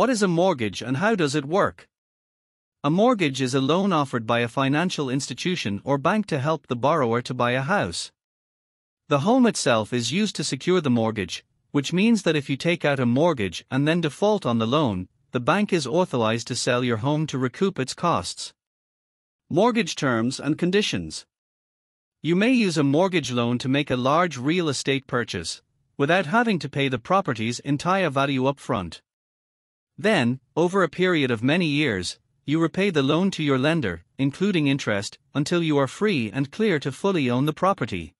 What is a mortgage and how does it work? A mortgage is a loan offered by a financial institution or bank to help the borrower to buy a house. The home itself is used to secure the mortgage, which means that if you take out a mortgage and then default on the loan, the bank is authorized to sell your home to recoup its costs. Mortgage terms and conditions. You may use a mortgage loan to make a large real estate purchase, without having to pay the property's entire value up front. Then, over a period of many years, you repay the loan to your lender, including interest, until you are free and clear to fully own the property.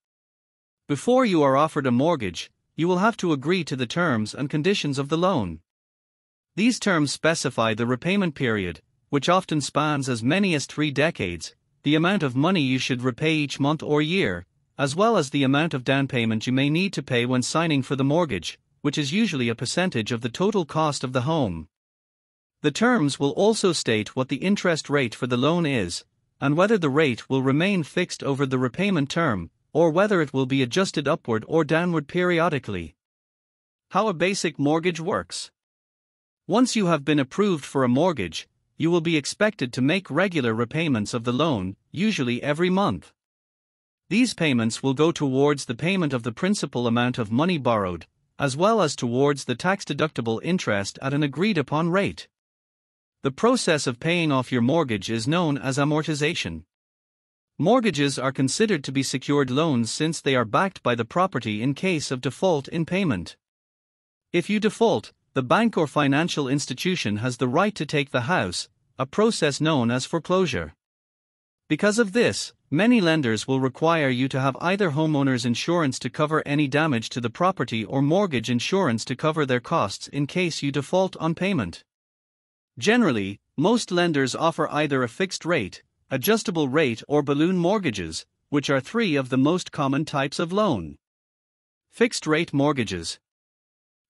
Before you are offered a mortgage, you will have to agree to the terms and conditions of the loan. These terms specify the repayment period, which often spans as many as 3 decades, the amount of money you should repay each month or year, as well as the amount of down payment you may need to pay when signing for the mortgage, which is usually a percentage of the total cost of the home. The terms will also state what the interest rate for the loan is, and whether the rate will remain fixed over the repayment term, or whether it will be adjusted upward or downward periodically. How a basic mortgage works. Once you have been approved for a mortgage, you will be expected to make regular repayments of the loan, usually every month. These payments will go towards the payment of the principal amount of money borrowed, as well as towards the tax-deductible interest at an agreed-upon rate. The process of paying off your mortgage is known as amortization. Mortgages are considered to be secured loans since they are backed by the property in case of default in payment. If you default, the bank or financial institution has the right to take the house, a process known as foreclosure. Because of this, many lenders will require you to have either homeowner's insurance to cover any damage to the property or mortgage insurance to cover their costs in case you default on payment. Generally, most lenders offer either a fixed rate, adjustable rate or balloon mortgages, which are 3 of the most common types of loan. Fixed rate mortgages.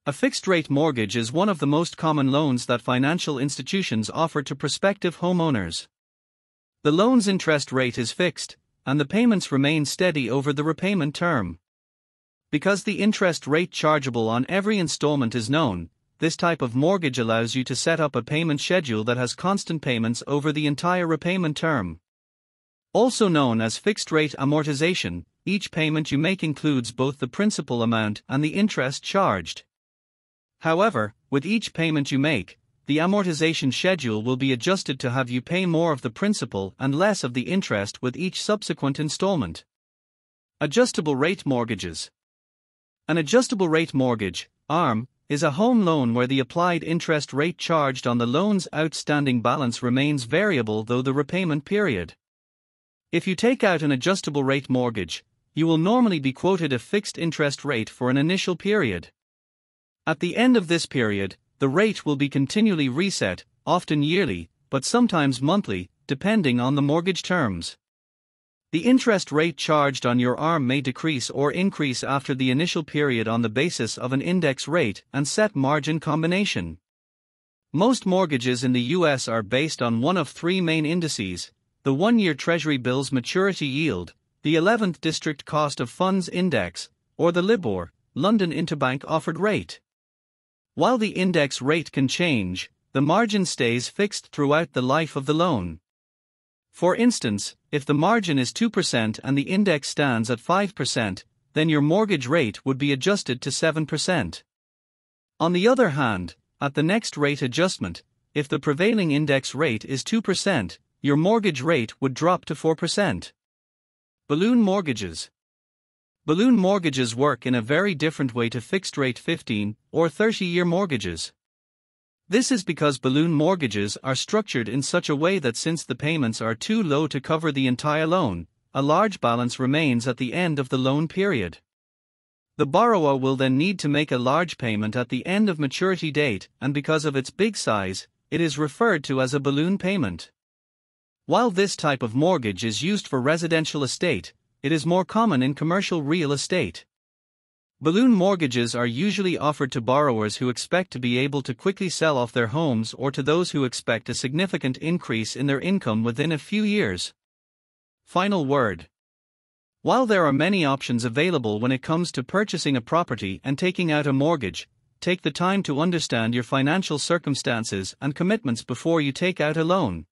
A fixed-rate mortgage is one of the most common loans that financial institutions offer to prospective homeowners. The loan's interest rate is fixed, and the payments remain steady over the repayment term. Because the interest rate chargeable on every installment is known, this type of mortgage allows you to set up a payment schedule that has constant payments over the entire repayment term. Also known as fixed-rate amortization, each payment you make includes both the principal amount and the interest charged. However, with each payment you make, the amortization schedule will be adjusted to have you pay more of the principal and less of the interest with each subsequent installment. Adjustable rate mortgages. An adjustable rate mortgage, ARM, is a home loan where the applied interest rate charged on the loan's outstanding balance remains variable through the repayment period. If you take out an adjustable rate mortgage, you will normally be quoted a fixed interest rate for an initial period. At the end of this period, the rate will be continually reset, often yearly, but sometimes monthly, depending on the mortgage terms. The interest rate charged on your ARM may decrease or increase after the initial period on the basis of an index rate and set margin combination. Most mortgages in the US are based on one of 3 main indices: the 1-year Treasury Bill's maturity yield, the 11th District Cost of Funds Index, or the LIBOR, London Interbank Offered Rate. While the index rate can change, the margin stays fixed throughout the life of the loan. For instance, if the margin is 2% and the index stands at 5%, then your mortgage rate would be adjusted to 7%. On the other hand, at the next rate adjustment, if the prevailing index rate is 2%, your mortgage rate would drop to 4%. Balloon mortgages. Balloon mortgages work in a very different way to fixed-rate 15- or 30-year mortgages. This is because balloon mortgages are structured in such a way that since the payments are too low to cover the entire loan, a large balance remains at the end of the loan period. The borrower will then need to make a large payment at the end of maturity date, and because of its big size, it is referred to as a balloon payment. While this type of mortgage is used for residential estate, it is more common in commercial real estate. Balloon mortgages are usually offered to borrowers who expect to be able to quickly sell off their homes or to those who expect a significant increase in their income within a few years. Final word. While there are many options available when it comes to purchasing a property and taking out a mortgage, Take the time to understand your financial circumstances and commitments before you take out a loan.